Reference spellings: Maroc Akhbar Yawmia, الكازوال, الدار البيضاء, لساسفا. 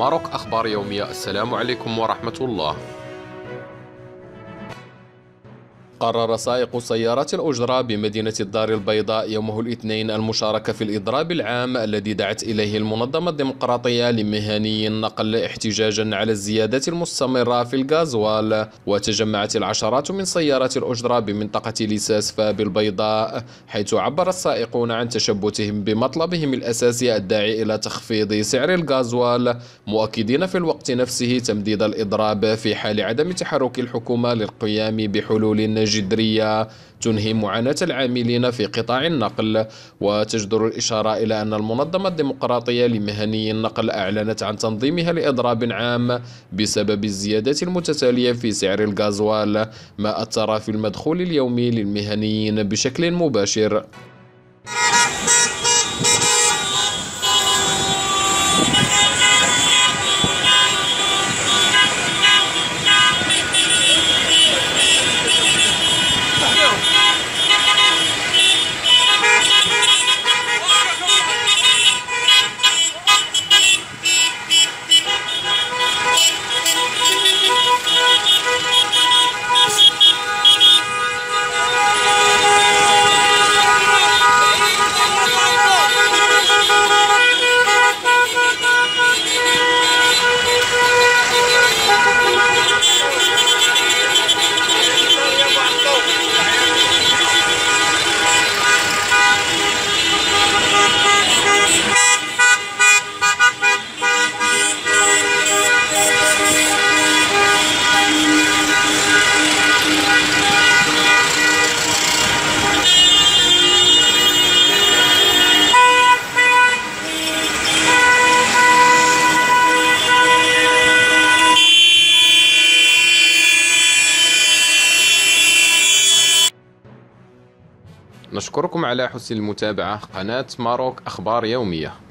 ماروك أخبار يومية. السلام عليكم ورحمة الله. قرر سائق سيارة الأجرة بمدينة الدار البيضاء يومه الاثنين المشاركة في الإضراب العام الذي دعت إليه المنظمة الديمقراطية لمهنيي النقل احتجاجا على الزيادة المستمرة في الغازوال. وتجمعت العشرات من سيارات الأجرة بمنطقة لساسفا بالبيضاء، حيث عبر السائقون عن تشبتهم بمطلبهم الأساسي الداعي إلى تخفيض سعر الغازوال، مؤكدين في الوقت نفسه تمديد الإضراب في حال عدم تحرك الحكومة للقيام بحلول جذرية تنهي معاناة العاملين في قطاع النقل. وتجدر الإشارة إلى أن المنظمة الديمقراطية لمهنيي النقل أعلنت عن تنظيمها لإضراب عام بسبب الزيادات المتتالية في سعر الغازوال، ما أثر في المدخول اليومي للمهنيين بشكل مباشر. نشكركم على حسن المتابعة. قناة ماروك أخبار يومية.